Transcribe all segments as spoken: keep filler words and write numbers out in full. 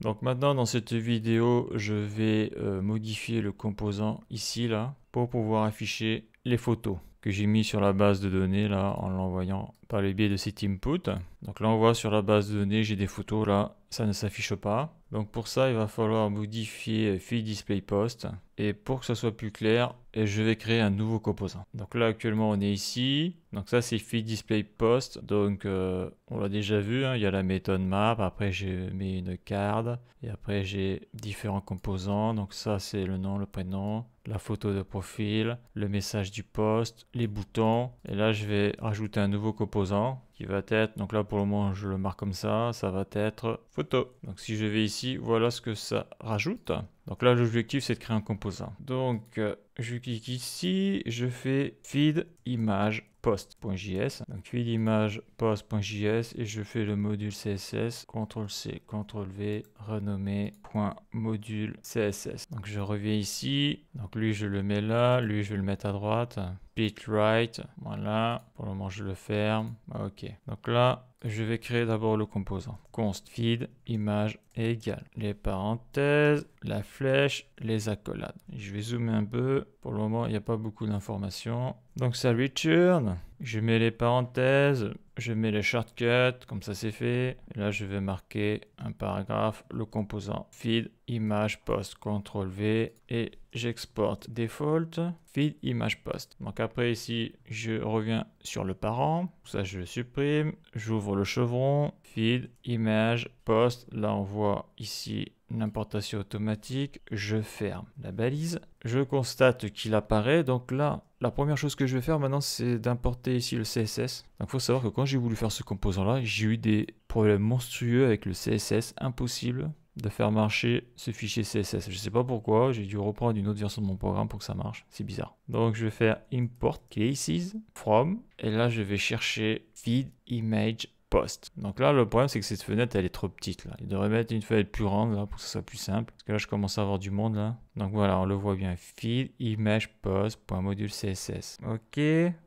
Donc maintenant dans cette vidéo, je vais euh, modifier le composant ici là pour pouvoir afficher les photos que j'ai mis sur la base de données là en l'envoyant par le biais de cet input. Donc là on voit sur la base de données, j'ai des photos là, ça ne s'affiche pas. Donc pour ça, il va falloir modifier FeedDisplayPost et pour que ça soit plus clair, je vais créer un nouveau composant. Donc là actuellement on est ici. Donc ça c'est FeedDisplayPost. Donc euh, on l'a déjà vu, hein, il y a la méthode map, après j'ai mis une carte et après j'ai différents composants. Donc ça c'est le nom, le prénom, la photo de profil, le message du post, les boutons. Et là je vais rajouter un nouveau composant qui va être, donc là pour le moment je le marque comme ça, ça va être photo. Donc si je vais ici, voilà ce que ça rajoute. Donc là l'objectif c'est de créer un composant. Donc euh, je clique ici, je fais feed image post.js, donc feed image post.js et je fais le module C S S, contrôle C, contrôle V, renommer .module C S S. Donc je reviens ici, donc lui je le mets là, lui je vais le mettre à droite, pick right, voilà, pour le moment je le ferme, ok. Donc là je vais créer d'abord le composant, const feed image égale, les parenthèses, la flèche, les accolades. Je vais zoomer un peu, pour le moment il n'y a pas beaucoup d'informations. Donc ça return, je mets les parenthèses, je mets les shortcuts, comme ça c'est fait. Et là je vais marquer un paragraphe, le composant feed image post, contrôle V et j'exporte default feed image post. Donc après ici je reviens sur le parent, ça je le supprime, j'ouvre le chevron feed image post, là on voit ici l'importation automatique, je ferme la balise, je constate qu'il apparaît. Donc là la première chose que je vais faire maintenant c'est d'importer ici le C S S. Donc il faut savoir que quand j'ai voulu faire ce composant là, j'ai eu des problèmes monstrueux avec le C S S, impossible de faire marcher ce fichier C S S. Je sais pas pourquoi, j'ai dû reprendre une autre version de mon programme pour que ça marche, c'est bizarre. Donc je vais faire import cases from et là je vais chercher feed image post. Donc là le problème c'est que cette fenêtre elle est trop petite là. Il devrait mettre une fenêtre plus grande là pour que ça soit plus simple. Parce que là je commence à avoir du monde là. Donc voilà, on le voit bien, feed image post.module C S S. Ok.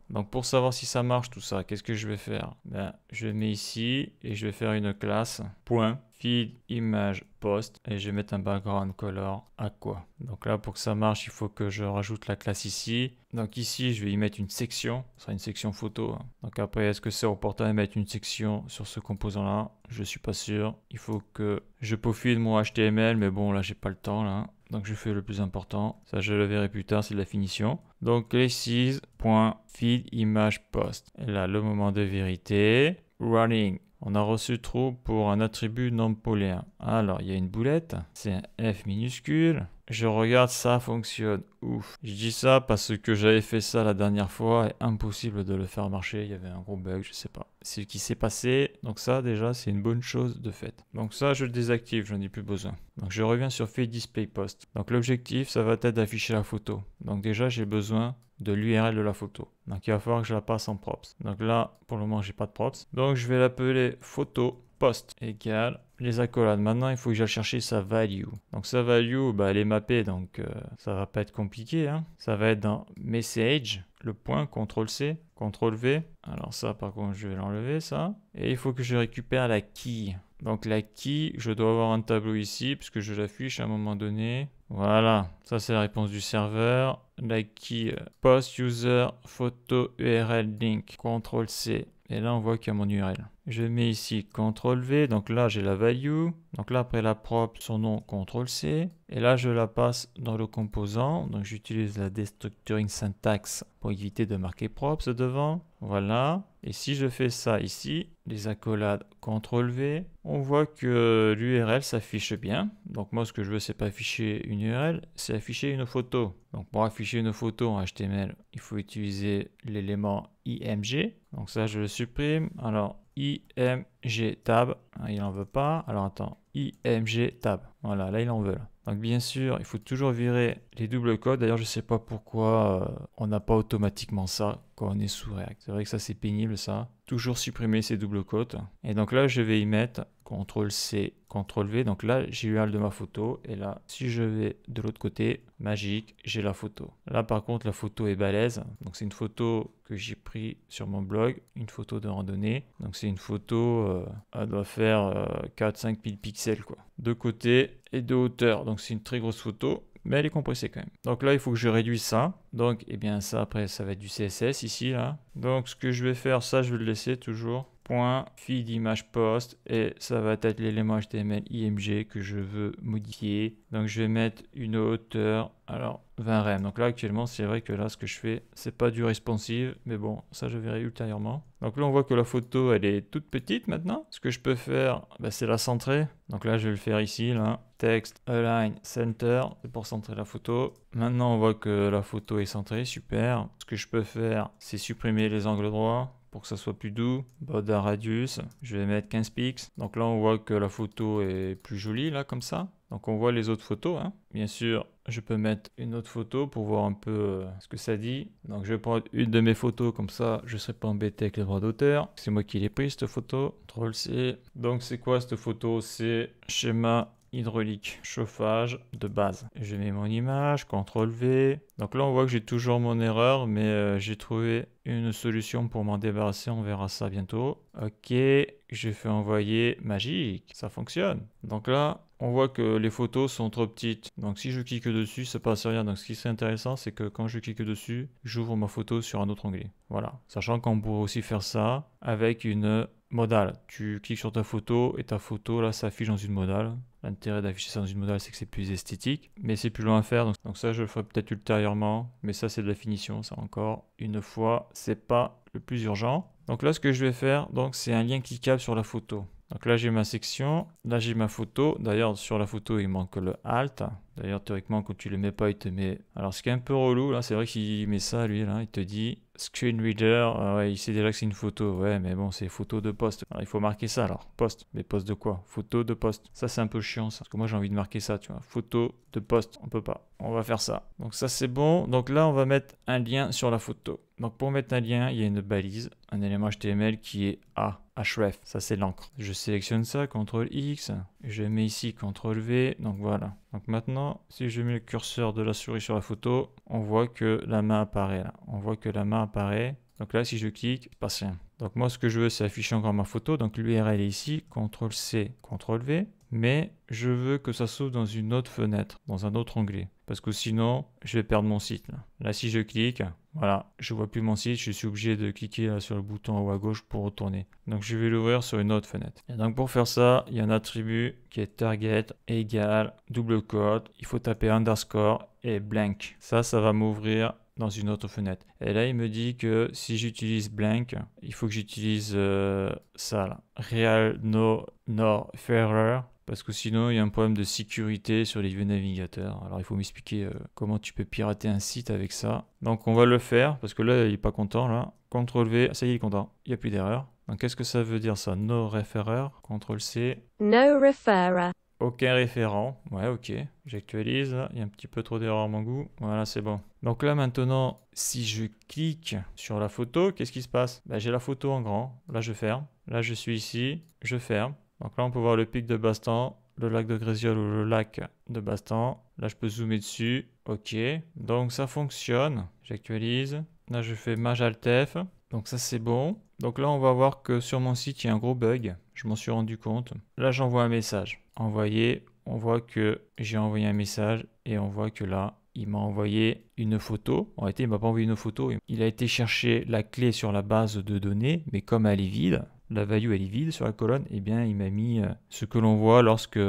Donc pour savoir si ça marche tout ça, qu'est-ce que je vais faire? Ben, je mets ici et je vais faire une classe point feed image post et je vais mettre un background color aqua. Donc là pour que ça marche, il faut que je rajoute la classe ici. Donc ici je vais y mettre une section, ce sera une section photo. Hein. Donc après est-ce que c'est opportun de mettre une section sur ce composant là? Je suis pas sûr. Il faut que je peaufine mon H T M L, mais bon là j'ai pas le temps là. Donc je fais le plus important, ça je le verrai plus tard, c'est de la finition. Donc classes.feedImagePost. Et là le moment de vérité, running. On a reçu true pour un attribut non booléen. Alors il y a une boulette, c'est un F minuscule. Je regarde, ça fonctionne, ouf. Je dis ça parce que j'avais fait ça la dernière fois et impossible de le faire marcher, il y avait un gros bug, je sais pas. C'est ce qui s'est passé, donc ça déjà c'est une bonne chose de fait. Donc ça je le désactive, j'en ai plus besoin. Donc je reviens sur FeedDisplayPost. Donc l'objectif ça va être d'afficher la photo. Donc déjà j'ai besoin de l'U R L de la photo. Donc il va falloir que je la passe en props. Donc là pour le moment j'ai pas de props. Donc je vais l'appeler photo post égale les accolades. Maintenant il faut que j'aille chercher sa value. Donc sa value, bah, elle est mappée, donc euh, ça va pas être compliqué. Hein. Ça va être dans message, le point, contrôle C, contrôle V. Alors ça par contre je vais l'enlever ça. Et il faut que je récupère la key. Donc la key, je dois avoir un tableau ici puisque je l'affiche à un moment donné. Voilà, ça c'est la réponse du serveur. La key post user photo U R L link, contrôle C. Et là on voit qu'il y a mon U R L. Je mets ici contrôle V, donc là j'ai la value, donc là après la prop, son nom, contrôle C, et là je la passe dans le composant, donc j'utilise la destructuring syntax pour éviter de marquer props devant, voilà, et si je fais ça ici, les accolades, contrôle V, on voit que l'U R L s'affiche bien, donc moi ce que je veux c'est pas afficher une U R L, c'est afficher une photo, donc pour afficher une photo en H T M L, il faut utiliser l'élément I M G, donc ça je le supprime, alors I M G tab, hein, il n'en veut pas, alors attends, I M G tab, voilà, là il en veut là. Donc bien sûr il faut toujours virer les doubles codes, d'ailleurs je sais pas pourquoi euh, on n'a pas automatiquement ça quand on est sous React, c'est vrai que ça c'est pénible ça, toujours supprimer ces doubles codes, et donc là je vais y mettre contrôle C, contrôle V. Donc là, j'ai l'U R L de ma photo. Et là, si je vais de l'autre côté, magique, j'ai la photo. Là, par contre, la photo est balèze. Donc c'est une photo que j'ai prise sur mon blog, une photo de randonnée. Donc c'est une photo, euh, elle doit faire euh, quatre à cinq mille pixels, quoi. De côté et de hauteur. Donc c'est une très grosse photo, mais elle est compressée quand même. Donc là, il faut que je réduise ça. Donc, et eh bien ça, après, ça va être du C S S ici, là. Donc ce que je vais faire, ça, je vais le laisser toujours. Point FeedImagePost, et ça va être l'élément H T M L I M G que je veux modifier. Donc je vais mettre une hauteur, alors vingt rem. Donc là actuellement c'est vrai que là ce que je fais c'est pas du responsive, mais bon ça je verrai ultérieurement. Donc là on voit que la photo elle est toute petite maintenant. Ce que je peux faire, bah, c'est la centrer. Donc là je vais le faire ici, là, text align center, c'est pour centrer la photo. Maintenant on voit que la photo est centrée, super. Ce que je peux faire c'est supprimer les angles droits pour que ça soit plus doux. Border radius, je vais mettre quinze pixels. Donc là on voit que la photo est plus jolie là comme ça. Donc on voit les autres photos, hein. Bien sûr je peux mettre une autre photo pour voir un peu euh, ce que ça dit. Donc je vais prendre une de mes photos, comme ça je ne serai pas embêté avec les droits d'auteur. C'est moi qui l'ai pris cette photo, contrôle C. Donc c'est quoi cette photo? C'est schéma hydraulique, chauffage de base. Je mets mon image, contrôle V. Donc là on voit que j'ai toujours mon erreur, mais euh, j'ai trouvé une solution pour m'en débarrasser, on verra ça bientôt. Ok, j'ai fait envoyer, magique, ça fonctionne. Donc là on voit que les photos sont trop petites, donc si je clique dessus ça passe rien. Donc ce qui serait intéressant c'est que quand je clique dessus, j'ouvre ma photo sur un autre onglet. Voilà, sachant qu'on pourrait aussi faire ça avec une modale. Tu cliques sur ta photo et ta photo là s'affiche dans une modale. L'intérêt d'afficher ça dans une modale, c'est que c'est plus esthétique, mais c'est plus long à faire. Donc, donc ça, je le ferai peut-être ultérieurement, mais ça, c'est de la finition. Ça, encore une fois, c'est pas le plus urgent. Donc là, ce que je vais faire, donc c'est un lien cliquable sur la photo. Donc là, j'ai ma section, là, j'ai ma photo. D'ailleurs, sur la photo, il manque le Alt. D'ailleurs, théoriquement, quand tu le mets pas, il te met... Alors, ce qui est un peu relou, là, c'est vrai qu'il met ça, lui, là, il te dit... Screen Reader, ah ouais, il sait déjà que c'est une photo, ouais, mais bon, c'est photo de poste. Alors, il faut marquer ça, alors, poste. Mais poste de quoi? Photo de poste. Ça, c'est un peu chiant, ça. Parce que moi, j'ai envie de marquer ça, tu vois. Photo de poste, on peut pas. On va faire ça. Donc, ça, c'est bon. Donc là, on va mettre un lien sur la photo. Donc, pour mettre un lien, il y a une balise, un élément H T M L qui est A, href. Ça, c'est l'encre. Je sélectionne ça, contrôle X. Je mets ici, contrôle V. Donc, voilà. Donc maintenant, si je mets le curseur de la souris sur la photo, on voit que la main apparaît là. On voit que la main apparaît. Donc là, si je clique, il ne passe rien. Donc moi, ce que je veux, c'est afficher encore ma photo. Donc l'U R L est ici, contrôle C, contrôle V. Mais je veux que ça s'ouvre dans une autre fenêtre, dans un autre onglet. Parce que sinon, je vais perdre mon site. Là, là si je clique, voilà, je ne vois plus mon site. Je suis obligé de cliquer là, sur le bouton en haut à gauche pour retourner. Donc je vais l'ouvrir sur une autre fenêtre. Et donc pour faire ça, il y a un attribut qui est target égale double code. Il faut taper underscore et blank. Ça, ça va m'ouvrir dans une autre fenêtre. Et là, il me dit que si j'utilise blank, il faut que j'utilise euh, ça là. Real no, no fairer. Parce que sinon, il y a un problème de sécurité sur les vieux navigateurs. Alors, il faut m'expliquer euh, comment tu peux pirater un site avec ça. Donc, on va le faire, parce que là, il n'est pas content, là. contrôle V, ça y est, il est content. Il n'y a plus d'erreur. Donc, qu'est-ce que ça veut dire, ça? No referrer, contrôle C. No referrer. Aucun référent. Ouais, ok. J'actualise, il y a un petit peu trop d'erreurs à mon goût. Voilà, c'est bon. Donc là, maintenant, si je clique sur la photo, qu'est-ce qui se passe? Ben, j'ai la photo en grand. Là, je ferme. Là, je suis ici. Je ferme. Donc là, on peut voir le pic de Bastan, le lac de Grésiol ou le lac de Bastan. Là, je peux zoomer dessus. OK. Donc, ça fonctionne. J'actualise. Là, je fais Maj Alt F. Donc, ça, c'est bon. Donc là, on va voir que sur mon site, il y a un gros bug. Je m'en suis rendu compte. Là, j'envoie un message. Envoyer. On voit que j'ai envoyé un message et on voit que là, il m'a envoyé une photo. En réalité, il m'a pas envoyé une photo. Il a été chercher la clé sur la base de données, mais comme elle est vide, la value elle est vide sur la colonne, et eh bien il m'a mis ce que l'on voit lorsque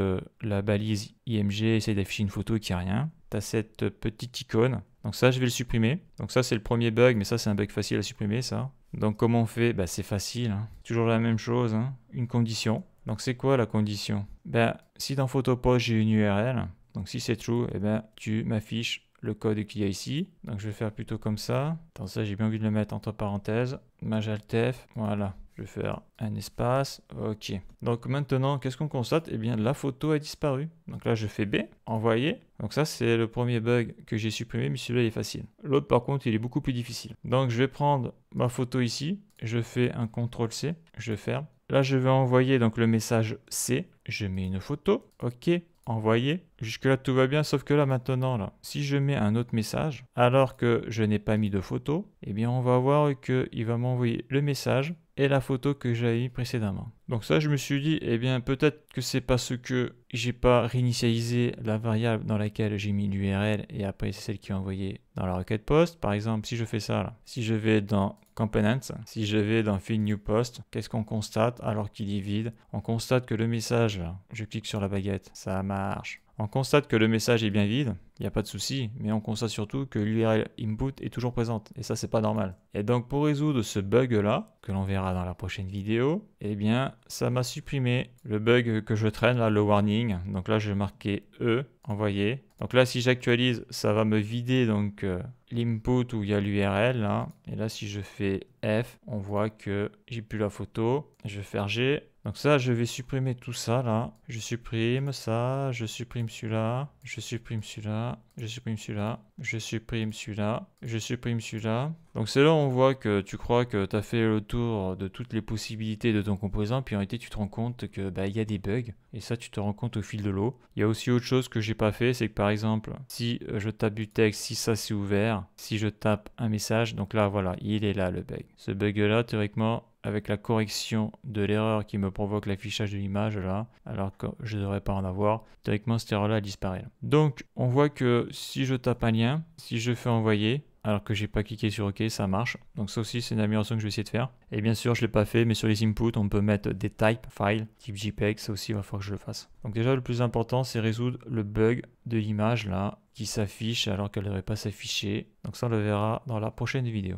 la balise I M G essaie d'afficher une photo et qu'il n'y a rien. Tu as cette petite icône. Donc ça, je vais le supprimer. Donc ça, c'est le premier bug, mais ça, c'est un bug facile à supprimer, ça. Donc comment on fait? Bah, c'est facile, hein. Toujours la même chose, hein. Une condition. Donc c'est quoi la condition? Bah, si dans PhotoPost, j'ai une U R L, donc si c'est true, eh ben, tu m'affiches le code qu'il y a ici. Donc je vais faire plutôt comme ça. Dans ça, j'ai bien envie de le mettre entre parenthèses. Maj Alt F, voilà. Je vais faire un espace, ok. Donc maintenant, qu'est-ce qu'on constate? Eh bien, la photo a disparu. Donc là, je fais B, envoyer. Donc ça, c'est le premier bug que j'ai supprimé, mais celui-là, il est facile. L'autre, par contre, il est beaucoup plus difficile. Donc je vais prendre ma photo ici. Je fais un contrôle C, je ferme. Là, je vais envoyer donc le message C. Je mets une photo. OK. Envoyer. Jusque-là, tout va bien, sauf que là, maintenant, là, si je mets un autre message, alors que je n'ai pas mis de photo, eh bien, on va voir qu'il va m'envoyer le message et la photo que j'avais mis précédemment. Donc ça, je me suis dit, eh bien, peut-être que c'est parce que j'ai pas réinitialisé la variable dans laquelle j'ai mis l'U R L et après, c'est celle qui est envoyée dans la requête post. Par exemple, si je fais ça, là, si je vais dans Components, si je vais dans FeedNewPost, qu'est-ce qu'on constate alors qu'il est vide? On constate que le message, là, je clique sur la baguette, ça marche. On constate que le message est bien vide, il n'y a pas de souci, mais on constate surtout que l'U R L input est toujours présente, et ça c'est pas normal. Et donc pour résoudre ce bug là, que l'on verra dans la prochaine vidéo, eh bien ça m'a supprimé le bug que je traîne là, le warning. Donc là je vais marquer E, envoyer. Donc là si j'actualise, ça va me vider donc euh, l'input où il y a l'U R L. Hein. Et là si je fais F, on voit que j'ai plus la photo, je vais faire G. Donc ça, je vais supprimer tout ça, là. Je supprime ça, je supprime celui-là, je supprime celui-là, je supprime celui-là, je supprime celui-là, je supprime celui-là. Donc c'est là où on voit que tu crois que tu as fait le tour de toutes les possibilités de ton composant, puis en réalité, tu te rends compte que bah, y a des bugs, et ça, tu te rends compte au fil de l'eau. Il y a aussi autre chose que j'ai pas fait, c'est que par exemple, si je tape du texte, si ça c'est ouvert, si je tape un message, donc là, voilà, il est là le bug. Ce bug-là, théoriquement, avec la correction de l'erreur qui me provoque l'affichage de l'image là, alors que je ne devrais pas en avoir, théoriquement cette erreur là disparaît. Donc on voit que si je tape un lien, si je fais envoyer, alors que j'ai pas cliqué sur OK, ça marche. Donc ça aussi c'est une amélioration que je vais essayer de faire. Et bien sûr je l'ai pas fait, mais sur les inputs on peut mettre des types, files, type JPEG, ça aussi il va falloir que je le fasse. Donc déjà le plus important c'est résoudre le bug de l'image là, qui s'affiche alors qu'elle ne devrait pas s'afficher. Donc ça on le verra dans la prochaine vidéo.